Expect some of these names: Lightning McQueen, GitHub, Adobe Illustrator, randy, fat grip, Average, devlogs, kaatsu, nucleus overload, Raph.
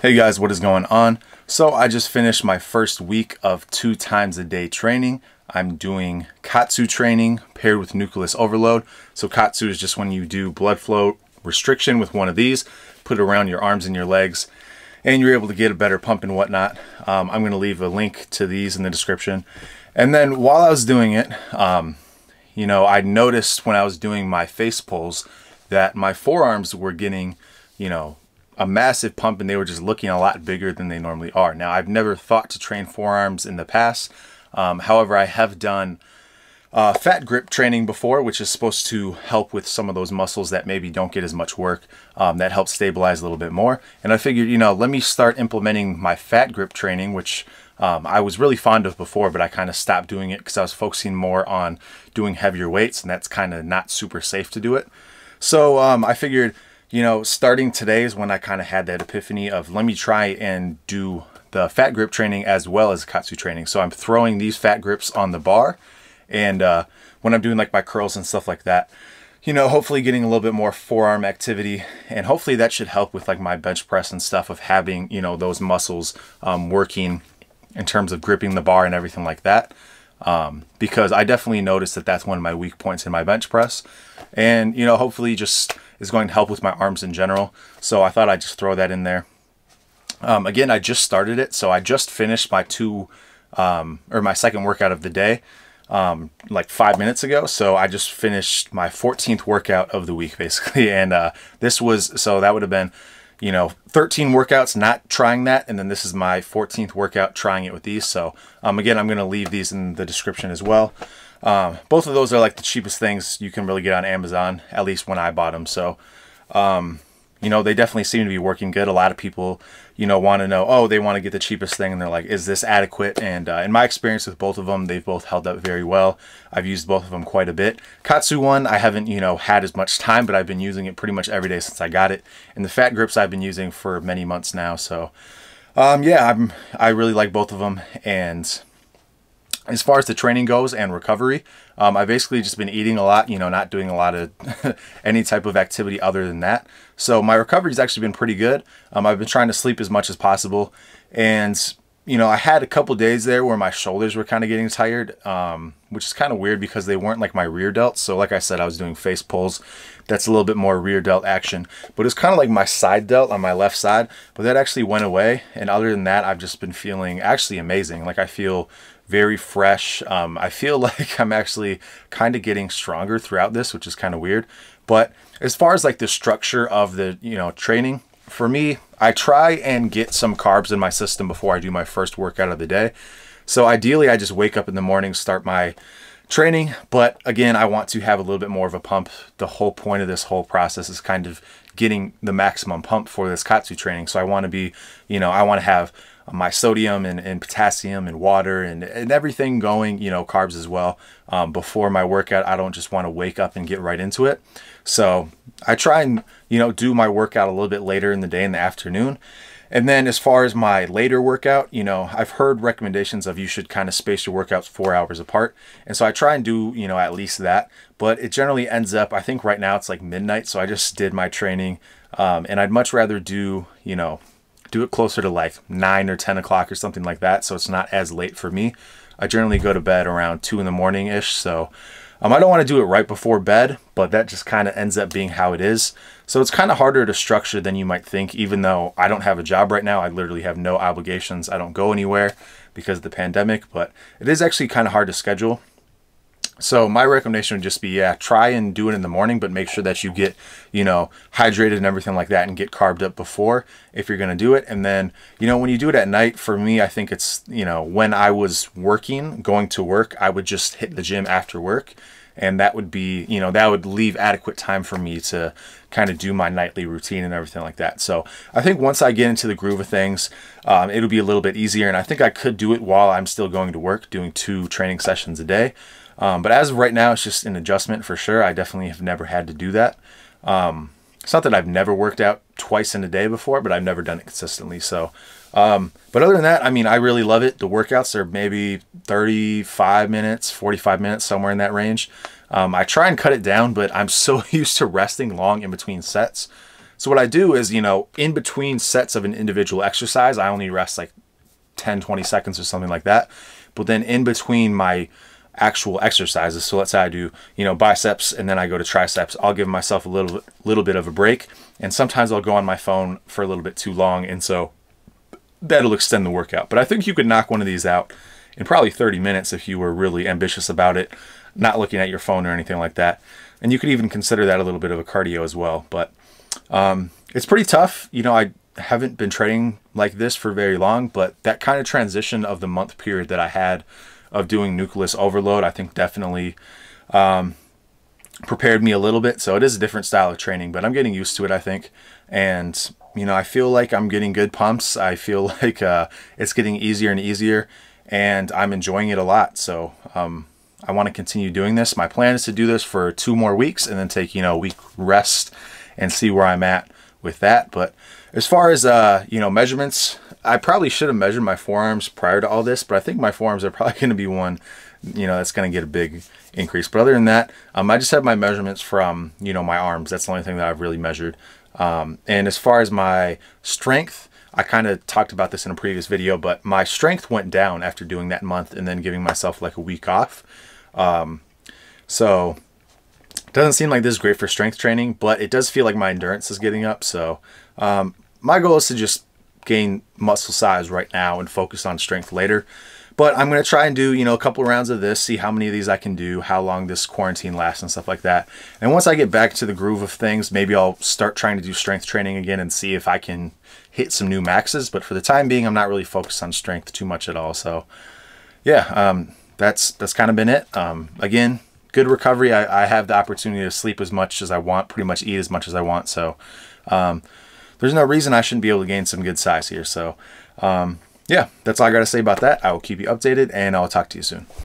Hey guys, what is going on? So I just finished my first week of 2 times a day training. I'm doing kaatsu training paired with nucleus overload. So kaatsu is just when you do blood flow restriction with one of these, put it around your arms and your legs, and you're able to get a better pump and whatnot. I'm going to leave a link to these in the description. And then while I was doing it, you know, I noticed when I was doing my face pulls that my forearms were getting, you know, a massive pump, and they were just looking a lot bigger than they normally are. Now, I've never thought to train forearms in the past. However, I have done fat grip training before, which is supposed to help with some of those muscles that maybe don't get as much work. That helps stabilize a little bit more. And I figured, you know, let me start implementing my fat grip training, which I was really fond of before, but I kind of stopped doing it because I was focusing more on doing heavier weights, and that's kind of not super safe to do it. So I figured, you know, starting today is when I kind of had that epiphany of let me try and do the fat grip training as well as kaatsu training. So I'm throwing these fat grips on the bar, and when I'm doing like my curls and stuff like that, you know, hopefully getting a little bit more forearm activity, and hopefully that should help with like my bench press and stuff of having, you know, those muscles working in terms of gripping the bar and everything like that. Because I definitely noticed that that's one of my weak points in my bench press, and, you know, hopefully just is going to help with my arms in general. So I thought I'd just throw that in there. Again, I just started it. So I just finished my second workout of the day, like 5 minutes ago. So I just finished my 14th workout of the week basically. And, so that would have been, you know, 13 workouts not trying that, and then this is my 14th workout trying it with these. So again, I'm going to leave these in the description as well. Both of those are like the cheapest things you can really get on Amazon, at least when I bought them. So you know, they definitely seem to be working good. A lot of people, you know, want to know, oh, they want to get the cheapest thing, and they're like, is this adequate? And in my experience with both of them, they've both held up very well. I've used both of them quite a bit. Kaatsu one, I haven't, you know, had as much time, but I've been using it pretty much every day since I got it. And the fat grips I've been using for many months now. So yeah, I really like both of them. And as far as the training goes and recovery, I've basically just been eating a lot, you know, not doing a lot of any type of activity other than that. So my recovery's actually been pretty good. I've been trying to sleep as much as possible. And, you know, I had a couple days there where my shoulders were kind of getting tired, which is kind of weird because they weren't like my rear delts. So like I said, I was doing face pulls. That's a little bit more rear delt action, but it's kind of like my side delt on my left side, but that actually went away. And other than that, I've just been feeling actually amazing. Like I feel very fresh. I feel like I'm actually kind of getting stronger throughout this, which is kind of weird. But as far as like the structure of the, you know, training, for me, I try and get some carbs in my system before I do my first workout of the day. So ideally, I just wake up in the morning, start my training. But again, I want to have a little bit more of a pump. The whole point of this whole process is kind of getting the maximum pump for this kaatsu training. So I want to be, you know, I want to have my sodium and potassium and water and everything going, you know, carbs as well. Before my workout, I don't just want to wake up and get right into it. So I try and, you know, do my workout a little bit later in the day, in the afternoon. And then as far as my later workout, you know, I've heard recommendations of you should kind of space your workouts 4 hours apart. And so I try and do, you know, at least that, but it generally ends up, I think right now it's like midnight. So I just did my training, and I'd much rather do, you know, do it closer to like 9 or 10 o'clock or something like that. So it's not as late for me. I generally go to bed around 2 in the morning-ish. So I don't want to do it right before bed, but that just kind of ends up being how it is. So it's kind of harder to structure than you might think, even though I don't have a job right now. I literally have no obligations. I don't go anywhere because of the pandemic, but it is actually kind of hard to schedule. So my recommendation would just be, yeah, try and do it in the morning, but make sure that you get, you know, hydrated and everything like that and get carved up before if you're going to do it. And then, you know, when you do it at night, for me, I think it's, you know, when I was working, going to work, I would just hit the gym after work. And that would be, you know, that would leave adequate time for me to kind of do my nightly routine and everything like that. So I think once I get into the groove of things, it'll be a little bit easier. And I think I could do it while I'm still going to work, doing 2 training sessions a day. But as of right now, it's just an adjustment for sure. I definitely have never had to do that. It's not that I've never worked out twice in a day before, but I've never done it consistently. So, but other than that, I mean, I really love it. The workouts are maybe 35 minutes, 45 minutes, somewhere in that range. I try and cut it down, but I'm so used to resting long in between sets. So what I do is, you know, in between sets of an individual exercise, I only rest like 10, 20 seconds or something like that. But then in between my actual exercises, so let's say I do, you know, biceps and then I go to triceps, I'll give myself a little bit of a break. And sometimes I'll go on my phone for a little bit too long. And so that'll extend the workout. But I think you could knock one of these out in probably 30 minutes if you were really ambitious about it, not looking at your phone or anything like that. And you could even consider that a little bit of a cardio as well. But it's pretty tough. You know, I haven't been training like this for very long, but that kind of transition of the month period that I had of doing nucleus overload, I think definitely prepared me a little bit. So it is a different style of training, but I'm getting used to it, I think. And, you know, I feel like I'm getting good pumps. I feel like it's getting easier and easier, and I'm enjoying it a lot. So I want to continue doing this. My plan is to do this for 2 more weeks and then take, you know, a week rest and see where I'm at with that. But as far as, you know, measurements, I probably should have measured my forearms prior to all this, but I think my forearms are probably going to be one, you know, that's going to get a big increase. But other than that, I just have my measurements from, you know, my arms. That's the only thing that I've really measured. And as far as my strength, I kind of talked about this in a previous video, but my strength went down after doing that month and then giving myself like a week off. So it doesn't seem like this is great for strength training, but it does feel like my endurance is getting up. So my goal is to just gain muscle size right now and focus on strength later. But I'm going to try and do, you know, a couple rounds of this, see how many of these I can do, how long this quarantine lasts and stuff like that. And once I get back to the groove of things, maybe I'll start trying to do strength training again and see if I can hit some new maxes. But for the time being, I'm not really focused on strength too much at all. So yeah, that's kind of been it. Again, good recovery. I have the opportunity to sleep as much as I want, pretty much eat as much as I want. So there's no reason I shouldn't be able to gain some good size here. So yeah, that's all I got to say about that. I will keep you updated, and I'll talk to you soon.